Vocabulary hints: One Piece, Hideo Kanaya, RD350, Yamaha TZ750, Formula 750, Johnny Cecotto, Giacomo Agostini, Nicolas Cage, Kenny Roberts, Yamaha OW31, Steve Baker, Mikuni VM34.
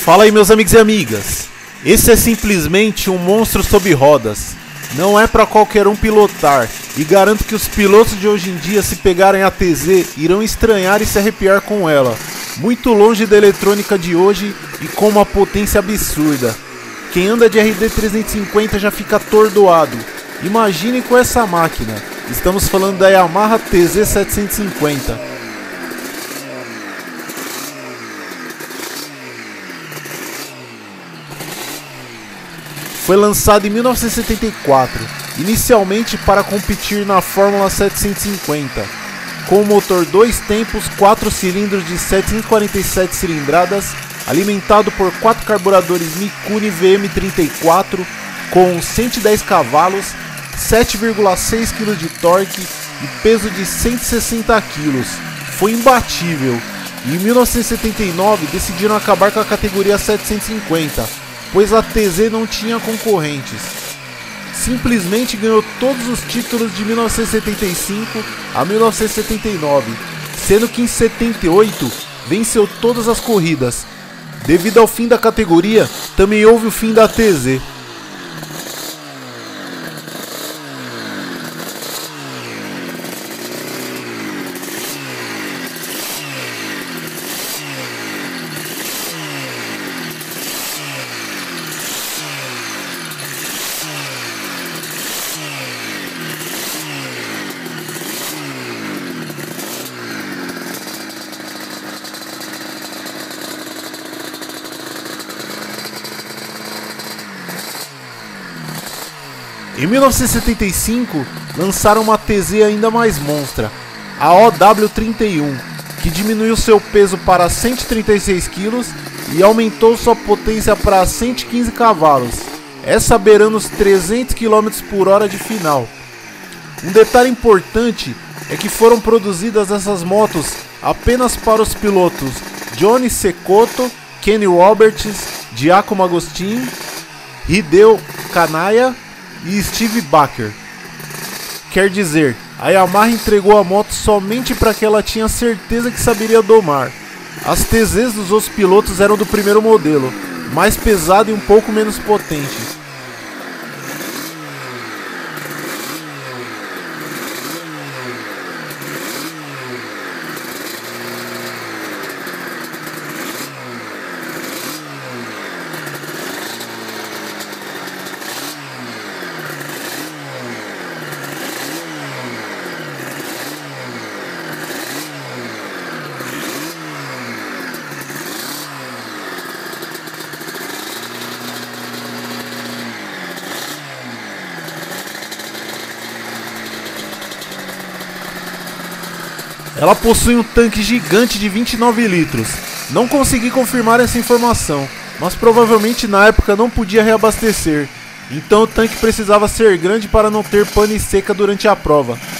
Fala aí, meus amigos e amigas, esse é simplesmente um monstro sob rodas, não é para qualquer um pilotar e garanto que os pilotos de hoje em dia, se pegarem a TZ, irão estranhar e se arrepiar com ela, muito longe da eletrônica de hoje e com uma potência absurda. Quem anda de RD350 já fica atordoado, imaginem com essa máquina. Estamos falando da Yamaha TZ750. Foi lançado em 1974, inicialmente para competir na Formula 750, com um motor 2 tempos, 4 cilindros de 747 cilindradas, alimentado por 4 carburadores Mikuni VM34, com 110 cavalos, 7,6 kg de torque e peso de 160 kg. Foi imbatível, e em 1979 decidiram acabar com a categoria 750. Pois a TZ não tinha concorrentes. Simplesmente ganhou todos os títulos de 1975 a 1979, sendo que em 78 venceu todas as corridas. Devido ao fim da categoria, também houve o fim da TZ. Em 1975, lançaram uma TZ ainda mais monstra, a OW31, que diminuiu seu peso para 136 kg e aumentou sua potência para 115 cavalos, essa beirando os 300 km por hora de final. Um detalhe importante é que foram produzidas essas motos apenas para os pilotos Johnny Cecotto, Kenny Roberts, Giacomo Agostini, Hideo Kanaya e Steve Baker. Quer dizer, a Yamaha entregou a moto somente para que ela tinha certeza que saberia domar. As TZs dos outros pilotos eram do primeiro modelo, mais pesada e um pouco menos potente. Ela possui um tanque gigante de 29 litros, não consegui confirmar essa informação, mas provavelmente na época não podia reabastecer, então o tanque precisava ser grande para não ter pane seca durante a prova.